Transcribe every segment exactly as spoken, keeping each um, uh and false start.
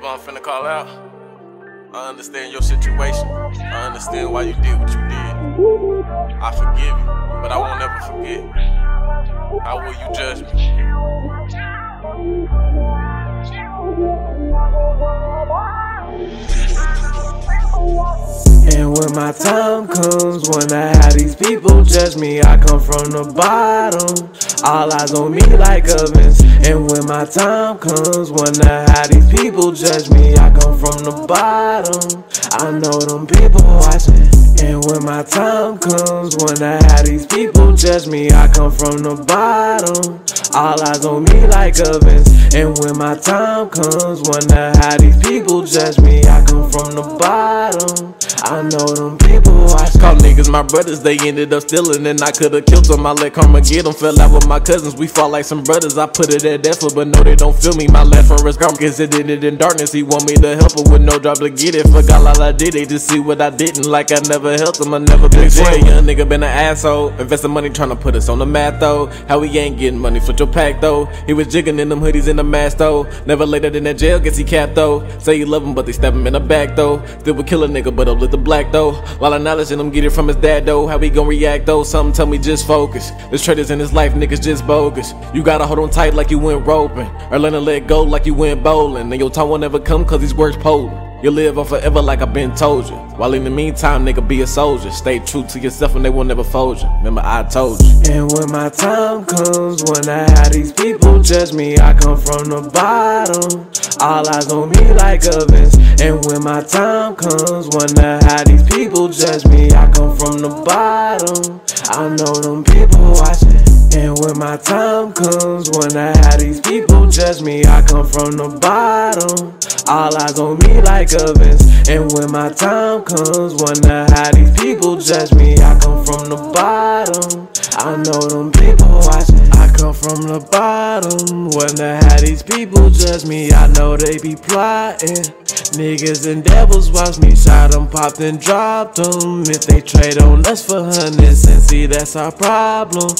people I'm finna call out. I understand your situation. I understand why you did what you did. I forgive you, but I won't ever forget. How will you judge me? And when my time comes, when I have these people judge me, I come from the bottom. All eyes on me like ovens. And when my time comes, when I have these people judge me, I come from the bottom. I know them people watching. And when my time comes, when I have these people judge me, I come from the bottom. All eyes on me like ovens. And when my time comes, when I have these people judge me, I come from the bottom. I know them people watching. Call niggas my brothers, they ended up stealing, and I could've killed them. I let karma get them. Fell out with my cousins, we fought like some brothers. I put it at effort, but no, they don't feel me. My last friend was gone, cause it ended in darkness. He want me to help her with no job to get it. Forgot all I did, they just see what I didn't. Like I never helped him, I never been friend. Young nigga been an asshole, investing money trying to put us on the map though. How we ain't getting money, flip your pack though. He was jigging in them hoodies in the mask though. Never laid it in that jail, guess he capped though. Say you love him, but they stab him in the back though. Still would kill a nigga, but uplift the black though. While acknowledging him, get it from his dad though. How we gon' react though? Something tell me just focus. There's traitors in his life, niggas just bogus. You gotta hold on tight like you went roping, or learn to let go like you went bowling. And your time will never come cause these words potent. You'll live on forever like I've been told you. While in the meantime, nigga, be a soldier. Stay true to yourself and they will never fold you. Remember I told you. And when my time comes, when I have these people judge me, I come from the bottom. All eyes on me like ovens. And when my time comes, when I have these people judge me, I come from the bottom. I know them people watching. And when my time comes, when I have these people judge me, I come from the bottom. All eyes on me like ovens. And when my time comes, when I have these people judge me, I come from the bottom. I know them people watching. I come from the bottom. When I have these people judge me, I know they be plotting. Niggas and devils watch me, shot them, popped and dropped them. If they trade on us for hundreds, and see that's our problem.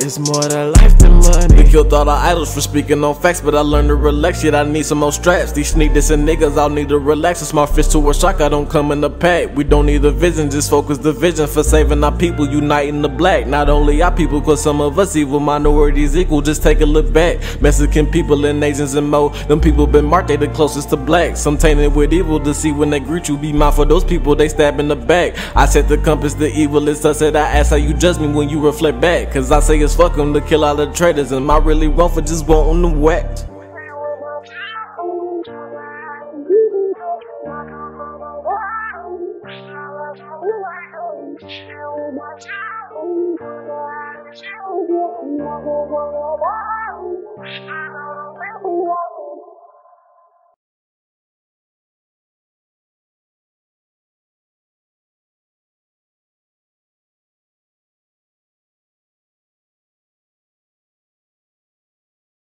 It's more to life than money. They killed all the idols for speaking on facts, but I learned to relax. Shit, I need some more straps. These sneakers and niggas, I'll need to relax. A smart fish to a shark, I don't come in the pack. We don't need the vision, just focus the vision for saving our people, uniting the black. Not only our people, cause some of us evil, minorities equal. Just take a look back. Mexican people and Asians and mo. Them people been marked, they the closest to black. Some tainted with evil to see when they greet you. Be mindful those people, they stab in the back. I set the compass, the evil is us. That I ask how you judge me when you reflect back. Cause I say it's fuck 'em to kill all the traitors. Am I really wrong for just wanting them whacked?